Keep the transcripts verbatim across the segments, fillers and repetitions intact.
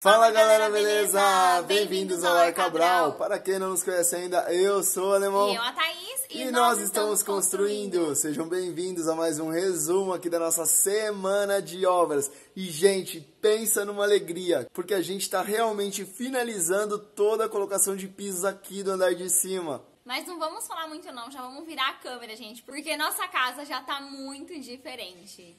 Fala galera, beleza? Bem-vindos ao Lar Cabral. Para quem não nos conhece ainda, eu sou o Alemão. E eu a Thaís. E, e nós estamos construindo. construindo. Sejam bem-vindos a mais um resumo aqui da nossa semana de obras. E gente, pensa numa alegria, porque a gente está realmente finalizando toda a colocação de pisos aqui do andar de cima. Mas não vamos falar muito não, já vamos virar a câmera, gente, porque nossa casa já está muito diferente.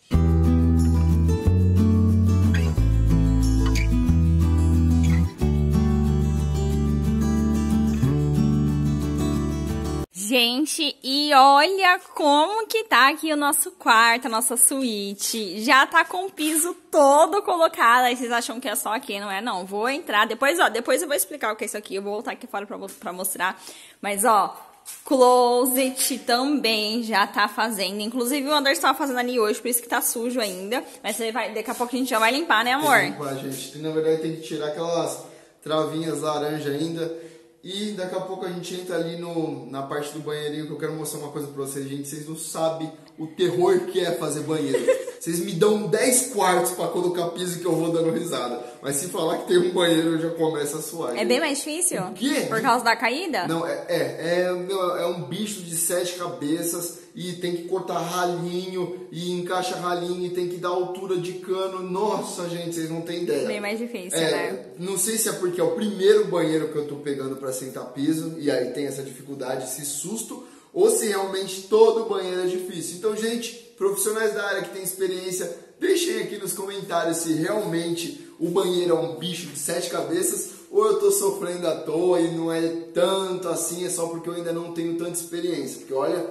Gente, e olha como que tá aqui o nosso quarto, a nossa suíte. Já tá com o piso todo colocado. Aí vocês acham que é só aqui, não é? Não, vou entrar. Depois, ó, depois eu vou explicar o que é isso aqui. Eu vou voltar aqui fora pra, pra mostrar. Mas, ó, closet também já tá fazendo. Inclusive, o Anderson tava fazendo ali hoje, por isso que tá sujo ainda. Mas você vai, daqui a pouco a gente já vai limpar, né, amor? Tem que limpar, gente. Na verdade, tem que tirar aquelas travinhas laranja ainda. E daqui a pouco a gente entra ali no, na parte do banheirinho, que eu quero mostrar uma coisa pra vocês, gente. Vocês não sabem o terror que é fazer banheiro. Vocês me dão dez quartos pra colocar piso que eu vou dando risada. Mas se falar que tem um banheiro, eu já começo a suar. É gente. Bem mais difícil? O quê? Por causa da caída? Não, é, é, é, é um bicho de sete cabeças e tem que cortar ralinho e encaixa ralinho e tem que dar altura de cano. Nossa, gente, vocês não têm ideia. É bem mais difícil, é, né? Não sei se é porque é o primeiro banheiro que eu tô pegando pra sentar piso e aí tem essa dificuldade, esse susto, ou se realmente todo banheiro é difícil. Então, gente, profissionais da área que tem experiência, deixem aqui nos comentários se realmente o banheiro é um bicho de sete cabeças ou eu tô sofrendo à toa e não é tanto assim, é só porque eu ainda não tenho tanta experiência, porque olha,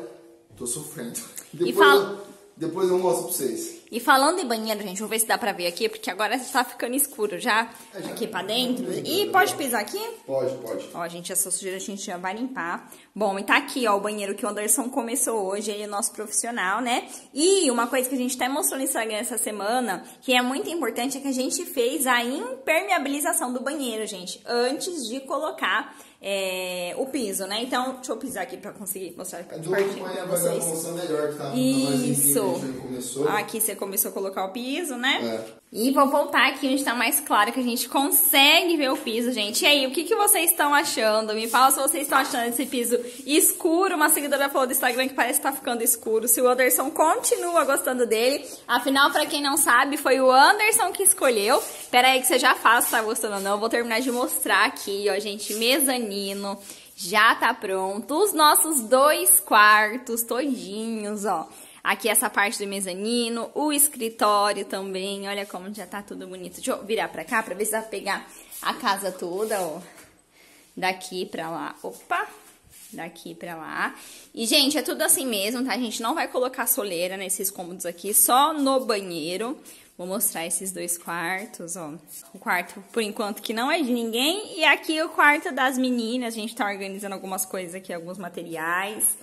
tô sofrendo. Depois, e fala... eu, depois eu mostro pra vocês. E falando em banheiro, gente, vou ver se dá pra ver aqui, porque agora está ficando escuro já, é, já aqui pra dentro. Bem, e bem, pode bem. pisar aqui? Pode, pode. Ó, gente, essa sujeira a gente já vai limpar. Bom, e tá aqui, ó, o banheiro que o Anderson começou hoje, ele é nosso profissional, né? E uma coisa que a gente até mostrou no Instagram essa semana, que é muito importante, é que a gente fez a impermeabilização do banheiro, gente, antes de colocar é, o piso, né? Então, deixa eu pisar aqui pra conseguir mostrar aqui. É do outro banheiro vai dar uma função melhor, que tá? Isso! Começou. Aqui você começou a colocar o piso, né? É. E vou voltar aqui onde tá mais claro que a gente consegue ver o piso, gente. E aí, o que, que vocês estão achando? Me fala se vocês estão achando esse piso escuro. Uma seguidora falou do Instagram que parece que tá ficando escuro. Se o Anderson continua gostando dele. Afinal, pra quem não sabe, foi o Anderson que escolheu. Pera aí que você já fala se tá gostando ou não. Eu vou terminar de mostrar aqui, ó, gente. Mezanino já tá pronto. Os nossos dois quartos todinhos, ó. Aqui essa parte do mezanino, o escritório também, olha como já tá tudo bonito. Deixa eu virar pra cá pra ver se dá pra pegar a casa toda, ó. Daqui pra lá, opa, daqui pra lá. E, gente, é tudo assim mesmo, tá? A gente não vai colocar soleira nesses cômodos aqui, só no banheiro. Vou mostrar esses dois quartos, ó. O quarto, por enquanto, que não é de ninguém. E aqui o quarto das meninas, a gente tá organizando algumas coisas aqui, alguns materiais.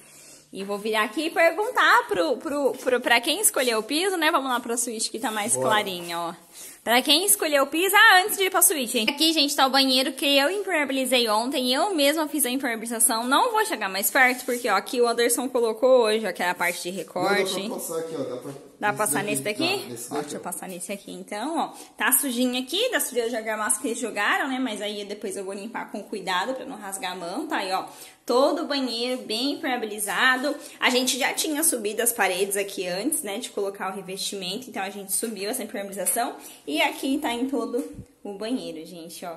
E vou virar aqui e perguntar pro, pro, pro, pra quem escolheu o piso, né? Vamos lá pra suíte que tá mais Bora. clarinha, ó. Pra quem escolheu o piso, ah, antes de ir pra suíte, hein? Aqui, gente, tá o banheiro que eu impermeabilizei ontem. Eu mesma fiz a impermeabilização. Não vou chegar mais perto, porque, ó, aqui o Anderson colocou hoje, ó, que é a parte de recorte. Não, dá pra passar aqui, ó. Dá pra, dá pra passar nesse daqui? Tá, nesse ó, daqui. Deixa eu passar nesse aqui, então, ó. Tá sujinho aqui, da sujeira de argamassa que eles jogaram, né? Mas aí depois eu vou limpar com cuidado pra não rasgar a mão, tá aí, ó. Todo o banheiro bem impermeabilizado. A gente já tinha subido as paredes aqui antes, né, de colocar o revestimento. Então, a gente subiu essa impermeabilização. E aqui tá em todo o banheiro, gente, ó.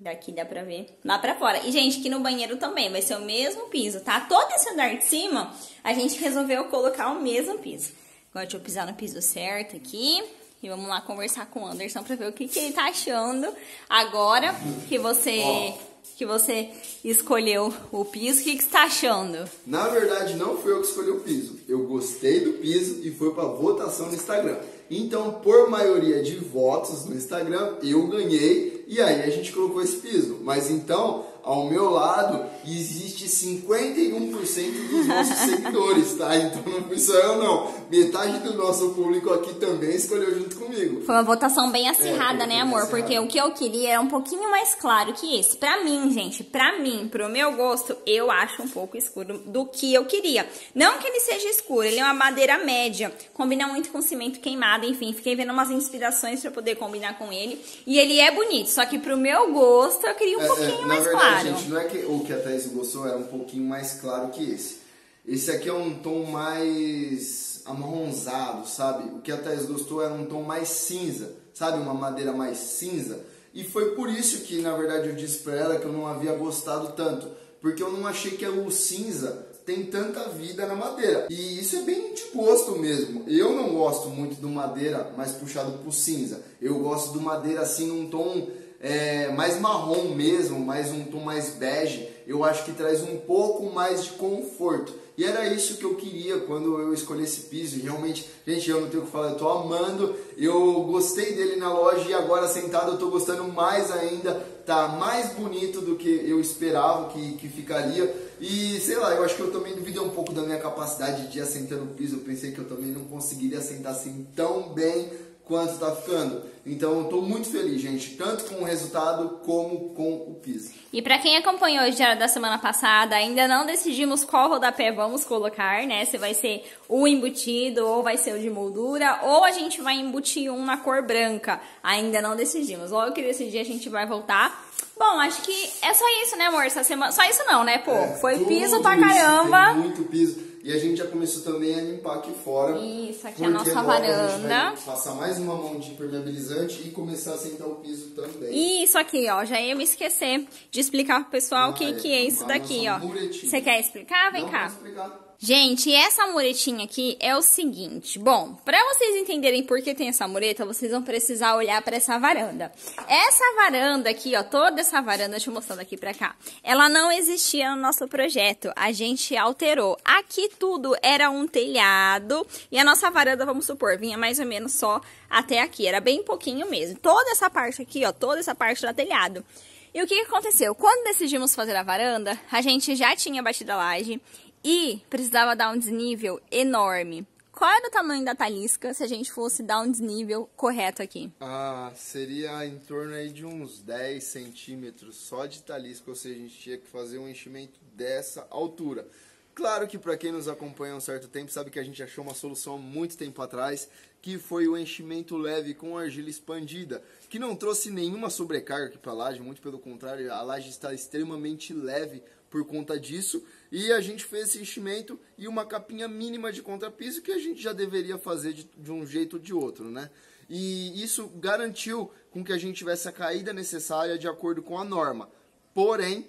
Daqui dá pra ver lá pra fora. E, gente, aqui no banheiro também vai ser o mesmo piso, tá? Todo esse andar de cima, a gente resolveu colocar o mesmo piso. Agora, deixa eu pisar no piso certo aqui. E vamos lá conversar com o Anderson pra ver o que, que ele tá achando agora que você... Oh. que você escolheu o piso, o que, que você está achando? Na verdade, não fui eu que escolhi o piso. Eu gostei do piso e foi para votação no Instagram. Então, por maioria de votos no Instagram, eu ganhei e aí a gente colocou esse piso. Mas então, ao meu lado, existe cinquenta e um por cento dos nossos seguidores, tá? Então não fui só eu, não. Metade do nosso público aqui também escolheu junto comigo. Foi uma votação bem acirrada, é, né, amor? Acirrada. Porque o que eu queria era um pouquinho mais claro que esse. Pra mim, gente, pra mim, pro meu gosto, eu acho um pouco escuro do que eu queria. Não que ele seja escuro, ele é uma madeira média. Combina muito com cimento queimado. nada, enfim, fiquei vendo umas inspirações pra poder combinar com ele. E ele é bonito, só que pro meu gosto eu queria um é, pouquinho é, mais verdade, claro. Gente, não é que o que a Thaís gostou era um pouquinho mais claro que esse. Esse aqui é um tom mais amarronzado, sabe? O que a Thaís gostou era um tom mais cinza, sabe? Uma madeira mais cinza. E foi por isso que, na verdade, eu disse pra ela que eu não havia gostado tanto. Porque eu não achei que o cinza tem tanta vida na madeira. E isso é bem de gosto mesmo. Eu não gosto muito do madeira mais puxado pro cinza. Eu gosto do madeira assim num tom é, mais marrom mesmo, mais um tom mais bege. Eu acho que traz um pouco mais de conforto. E era isso que eu queria quando eu escolhi esse piso. E realmente, gente, eu não tenho o que falar, eu tô amando. Eu gostei dele na loja e agora sentado eu tô gostando mais ainda. Tá mais bonito do que eu esperava que, que ficaria. E sei lá, eu acho que eu também duvidei um pouco da minha capacidade de assentar no piso. Eu pensei que eu também não conseguiria assentar assim tão bem quanto tá ficando. Então eu tô muito feliz, gente, tanto com o resultado como com o piso. E pra quem acompanhou o diário da semana passada, ainda não decidimos qual rodapé vamos colocar, né? Se vai ser o embutido ou vai ser o de moldura, ou a gente vai embutir um na cor branca. Ainda não decidimos. Logo que decidir a gente vai voltar. Bom, acho que é só isso, né, amor? Essa semana... Só isso não, né, pô? É, foi piso pra caramba. Isso, tem muito piso. E a gente já começou também a limpar aqui fora. Isso, aqui é a nossa varanda. Passar mais uma mão de impermeabilizante e começar a sentar o piso também. Isso aqui, ó. Já ia me esquecer de explicar pro pessoal o ah, que, é, que é isso daqui, ó. Muretinha. Você quer explicar? Vem Não cá. Vou explicar. Gente, essa muretinha aqui é o seguinte. Bom, pra vocês entenderem por que tem essa mureta, vocês vão precisar olhar pra essa varanda. Essa varanda aqui, ó, toda essa varanda, deixa eu mostrar daqui pra cá. Ela não existia no nosso projeto, a gente alterou. Aqui tudo era um telhado e a nossa varanda, vamos supor, vinha mais ou menos só até aqui. Era bem pouquinho mesmo. Toda essa parte aqui, ó, toda essa parte do telhado. E o que aconteceu? Quando decidimos fazer a varanda, a gente já tinha batido a laje. E precisava dar um desnível enorme. Qual era o tamanho da talisca se a gente fosse dar um desnível correto aqui? Ah, seria em torno aí de uns dez centímetros só de talisca. Ou seja, a gente tinha que fazer um enchimento dessa altura. Claro que para quem nos acompanha há um certo tempo, sabe que a gente achou uma solução há muito tempo atrás, que foi o enchimento leve com argila expandida, que não trouxe nenhuma sobrecarga aqui para a laje, muito pelo contrário, a laje está extremamente leve por conta disso. E a gente fez esse enchimento e uma capinha mínima de contrapiso que a gente já deveria fazer de, de um jeito ou de outro, né? E isso garantiu com que a gente tivesse a caída necessária de acordo com a norma. Porém,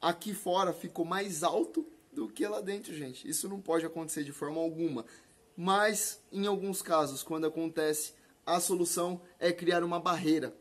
aqui fora ficou mais alto do que lá dentro, gente. Isso não pode acontecer de forma alguma. Mas, em alguns casos, quando acontece, a solução é criar uma barreira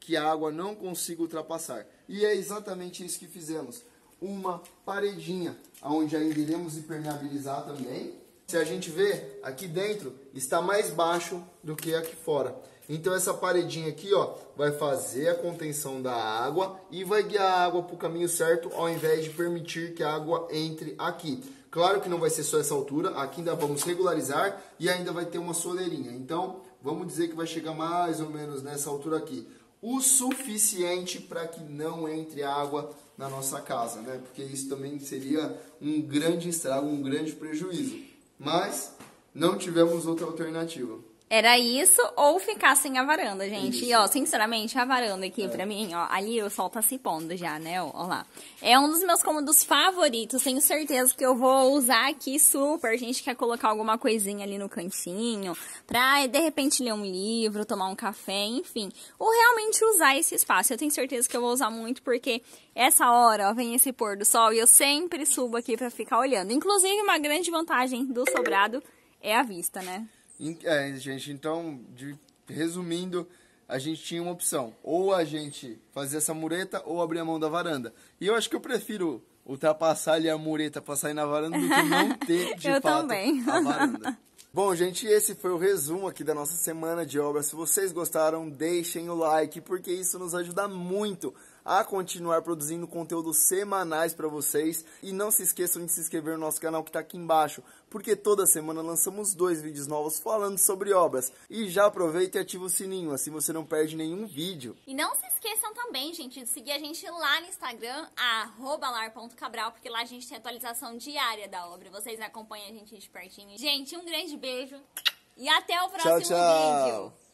que a água não consiga ultrapassar. E é exatamente isso que fizemos. Uma paredinha, onde ainda iremos impermeabilizar também. Se a gente vê, aqui dentro está mais baixo do que aqui fora. Então essa paredinha aqui, ó, vai fazer a contenção da água e vai guiar a água para o caminho certo, ao invés de permitir que a água entre aqui. Claro que não vai ser só essa altura, aqui ainda vamos regularizar e ainda vai ter uma soleirinha. Então vamos dizer que vai chegar mais ou menos nessa altura aqui. O suficiente para que não entre água na nossa casa, né? Porque isso também seria um grande estrago, um grande prejuízo. Mas não tivemos outra alternativa. Era isso ou ficar sem a varanda, gente. Isso. E, ó, sinceramente, a varanda aqui, é. pra mim, ó, ali o sol tá se pondo já, né? Ó, ó lá. É um dos meus cômodos favoritos. Tenho certeza que eu vou usar aqui super. A gente quer colocar alguma coisinha ali no cantinho pra, de repente, ler um livro, tomar um café, enfim. Ou realmente usar esse espaço. Eu tenho certeza que eu vou usar muito porque essa hora, ó, vem esse pôr do sol e eu sempre subo aqui pra ficar olhando. Inclusive, uma grande vantagem do sobrado é a vista, né? É, gente, então, de, resumindo, a gente tinha uma opção. Ou a gente fazia essa mureta ou abrir a mão da varanda. E eu acho que eu prefiro ultrapassar ali a mureta pra sair na varanda do que não ter, de eu fato, também. a varanda. Bom, gente, esse foi o resumo aqui da nossa semana de obra. Se vocês gostaram, deixem o like, porque isso nos ajuda muito a continuar produzindo conteúdos semanais para vocês. E não se esqueçam de se inscrever no nosso canal que está aqui embaixo, porque toda semana lançamos dois vídeos novos falando sobre obras. E já aproveita e ativa o sininho, assim você não perde nenhum vídeo. E não se esqueçam também, gente, de seguir a gente lá no Instagram, arroba lar ponto cabral, porque lá a gente tem atualização diária da obra. Vocês acompanham a gente de pertinho. Gente, um grande beijo. E até o próximo tchau, tchau. vídeo.